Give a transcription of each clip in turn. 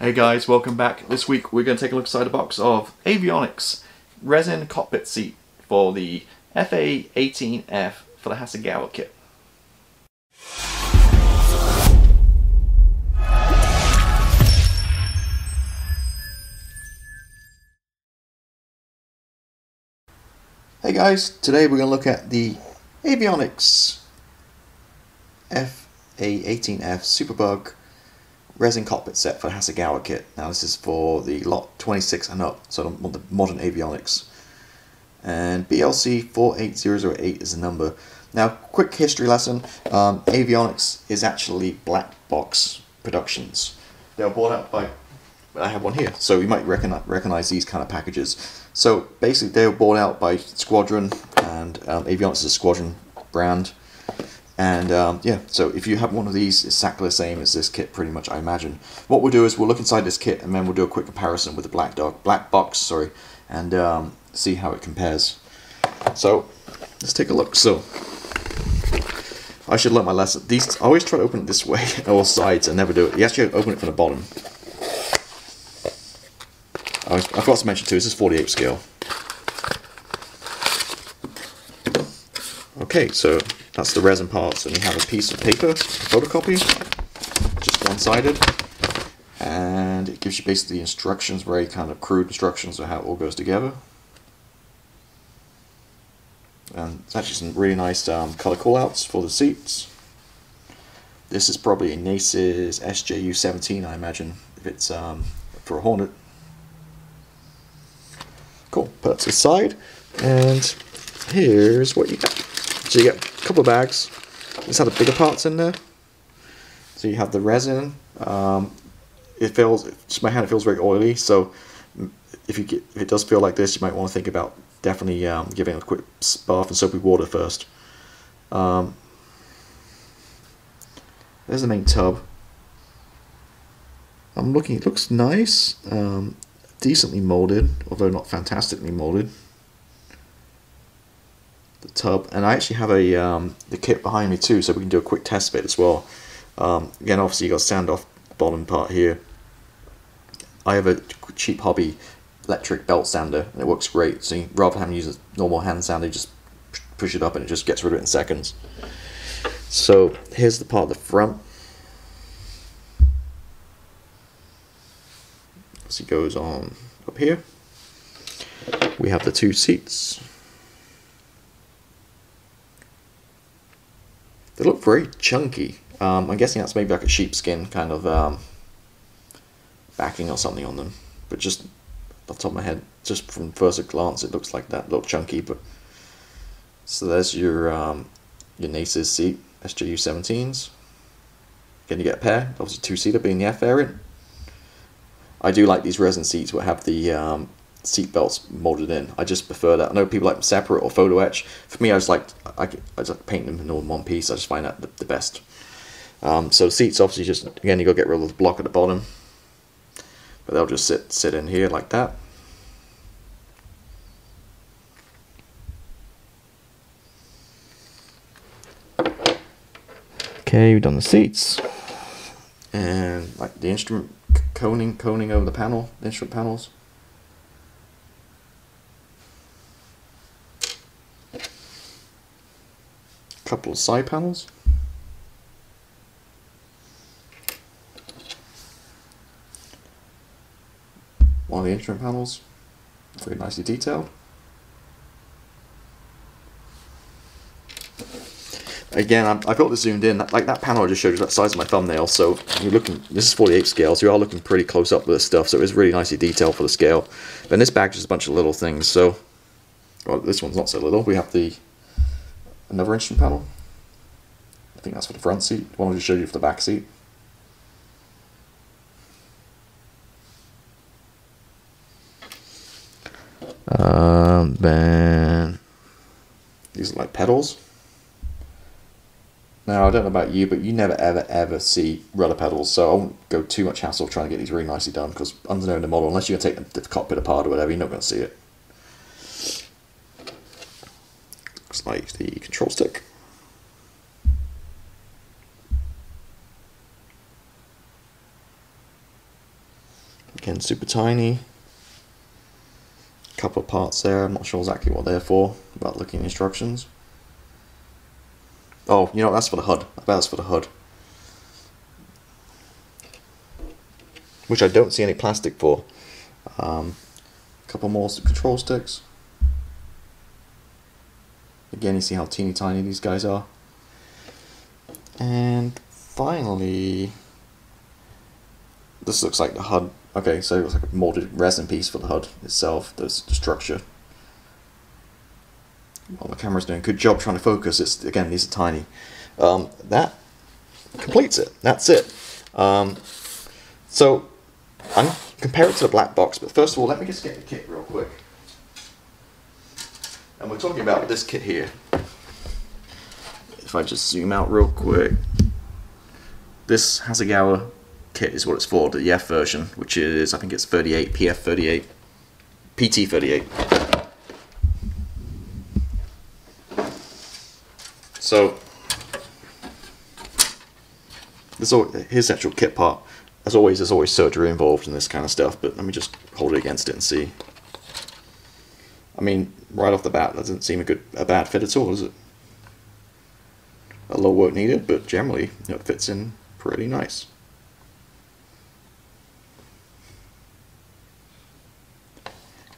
Hey guys, welcome back. This week we're going to take a look inside a box of Avionix resin cockpit seat for the F/A-18F for the Hasegawa kit. Hey guys, today we're going to look at the Avionix F/A-18F Superbug resin cockpit set for the Hasegawa kit. Now this is for the lot 26 and up, so I don't want the modern avionics. And BLC48008 is the number. Now, quick history lesson, avionics is actually Black Box Productions. They were bought out by, I have one here, so you might recognize these kind of packages. So basically they were bought out by Squadron, and avionics is a Squadron brand. And yeah, so if you have one of these, it's exactly the same as this kit, pretty much, I imagine. What we'll do is we'll look inside this kit and then we'll do a quick comparison with the black box, and see how it compares. So let's take a look. So I should learn my lesson. These, I always try to open it this way, or sides. I never do it. You actually open it from the bottom. I forgot to mention too, this is 48 scale. Okay, so that's the resin parts, and we have a piece of paper, a photocopy, just one-sided, and it gives you basically instructions, very kind of crude instructions of how it all goes together. And it's actually some really nice color callouts for the seats. This is probably a NACES SJU17, I imagine, if it's for a Hornet. Cool, put that to the side, and here's what you get. So you get a couple of bags. These have the bigger parts in there. So you have the resin. It feels, just my hand, it feels very oily. So if it does feel like this, you might want to think about definitely giving it a quick bath and soapy water first. There's the main tub. I'm looking. It looks nice, decently molded, although not fantastically molded. The tub, and I actually have a the kit behind me too, so we can do a quick test of it as well. Again, obviously you got sand off the bottom part here. I have a cheap hobby electric belt sander, and it works great. So you, rather than having to use a normal hand sander, you just push it up and it just gets rid of it in seconds. So here's the part of the front. So it goes on up here. We have the two seats. They look very chunky. I'm guessing that's maybe like a sheepskin kind of backing or something on them. But just off the top of my head, just from first glance, it looks like that, a little chunky. But so there's your NACES seat, SJU17s. Again, you get a pair, obviously two-seater being the F variant. I do like these resin seats that have the seat belts molded in. I just prefer that. I know people like them separate or photo etch. For me, I just like I just paint them in all one piece. I just find that the best. So seats, obviously, just again you got to get rid of the block at the bottom, but they'll just sit in here like that. Okay, we've done the seats, and like the instrument coning over the panel, the instrument panels. Couple of side panels. One of the instrument panels, very nicely detailed. Again, I've got this zoomed in. Like that panel I just showed you, that size of my thumbnail. So you're looking. This is 48 scale, so you are looking pretty close up with this stuff. So it's really nicely detailed for the scale. Then this bag is just a bunch of little things. So, well, this one's not so little. We have the another instrument panel. I think that's for the front seat. The one I just showed you for the back seat. Then these are like pedals. Now I don't know about you, but you never ever see rudder pedals, so I won't go too much hassle trying to get these really nicely done, because unknown the model, unless you're going to take the cockpit apart or whatever, you're not going to see it. Looks like the control stick. Again, super tiny. Couple of parts there, I'm not sure exactly what they're for, but looking at the instructions. Oh, you know what, that's for the HUD. I bet that's for the HUD. Which I don't see any plastic for. Couple more control sticks. Again, you see how teeny tiny these guys are. And finally, this looks like the HUD. Okay, so it looks like a molded resin piece for the HUD itself. There's the structure. Well, the camera's doing a good job trying to focus. It's, again, these are tiny. That completes it. That's it. So I'm going to compare it to the black box, but first of all, let me just get the kit real quick. And we're talking about this kit here. If I just zoom out real quick, this Hasegawa kit is what it's for, the EF version, which is, I think it's 38, PF38, PT38. So, here's the actual kit part. As always, there's always surgery involved in this kind of stuff, but let me just hold it against it and see. I mean, right off the bat, that doesn't seem a bad fit at all, does it? A little work needed, but generally, it fits in pretty nice.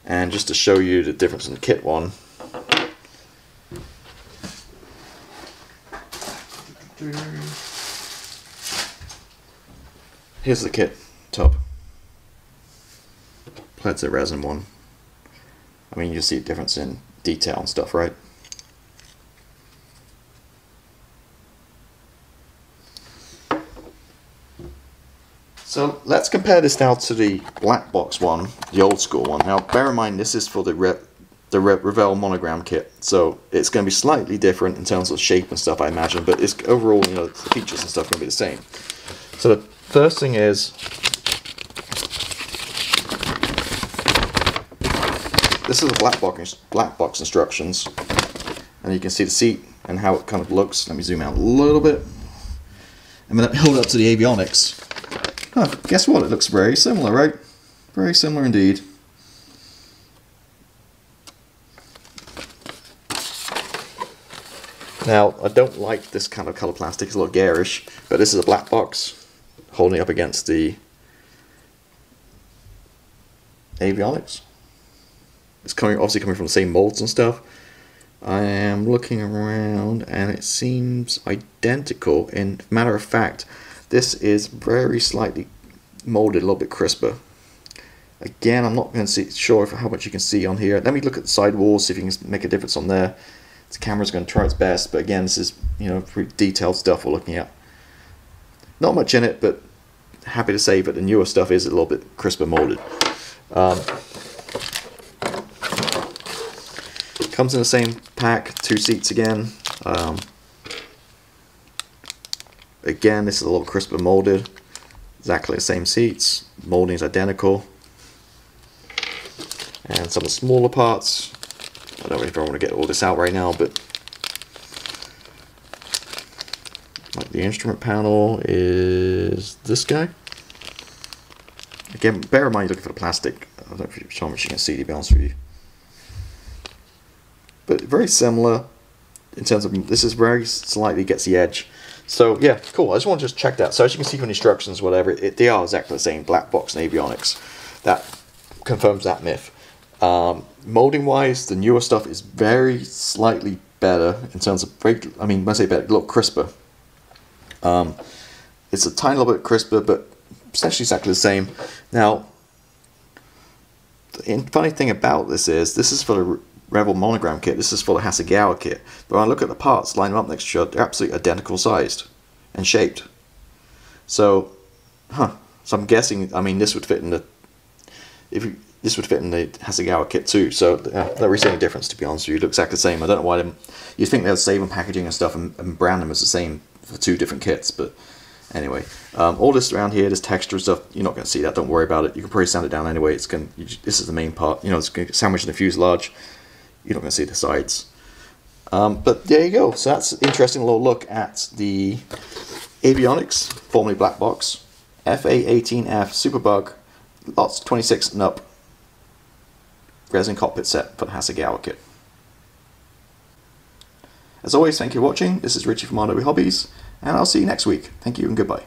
And just to show you the difference in kit one. Here's the kit top. That's the resin one. I mean, you see a difference in detail and stuff, right? So let's compare this now to the black box one, the old school one. Now bear in mind this is for the Revell Monogram kit, so it's going to be slightly different in terms of shape and stuff I imagine, but it's overall, you know, the features and stuff are going to be the same. So the first thing is, this is the black box instructions, and you can see the seat and how it kind of looks. Let me zoom out a little bit. I'm going to hold it up to the Avionix. Huh, guess what? It looks very similar, right? Very similar indeed. Now, I don't like this kind of color plastic. It's a little garish, but this is a black box holding up against the Avionix. It's obviously coming from the same molds and stuff. I am looking around, and it seems identical. In matter of fact, this is very slightly molded, a little bit crisper. Again, I'm not going to see sure if how much you can see on here. Let me look at the side walls, see if you can make a difference on there. The camera's going to try its best, but again, this is, you know, pretty detailed stuff we're looking at. Not much in it, but happy to say that the newer stuff is a little bit crisper molded. Comes in the same pack, 2 seats again. Again, this is a little crisper molded. Exactly the same seats. Molding is identical. And some of the smaller parts. I don't know if I want to get all this out right now, but like the instrument panel is this guy. Again, bear in mind you're looking for the plastic. I don't know if how much you can see, to be honest with you. But very similar in terms of this is very slightly gets the edge. So yeah, cool. I just want to just check that. So as you can see from the instructions, whatever, they are exactly the same, black box and Avionix. That confirms that myth. Molding wise, the newer stuff is very slightly better in terms of, I mean, when I say better, a little crisper. It's a tiny little bit crisper, but essentially exactly the same. Now, the funny thing about this is for the Revell Monogram kit, this is for the Hasegawa kit. But when I look at the parts, line them up next to each other, they're absolutely identical sized and shaped. So, so I'm guessing, I mean, this would fit in the, this would fit in the Hasegawa kit too. So there is any difference, to be honest with you. It looks exactly the same. I don't know why you'd think they'll save on packaging and stuff and brand them as the same for 2 different kits, but anyway. All this around here, this texture stuff, you're not going to see that, don't worry about it. You can probably sand it down anyway. It's going, this is the main part, you know, it's going to sandwich in the fuselage. You're not going to see the sides. But there you go. So that's an interesting little look at the Avionix, formerly Black Box, F/A-18F Superbug lots 26 and up resin cockpit set for the Hasegawa kit. As always, thank you for watching. This is Richie from RW Hobbies, and I'll see you next week. Thank you and goodbye.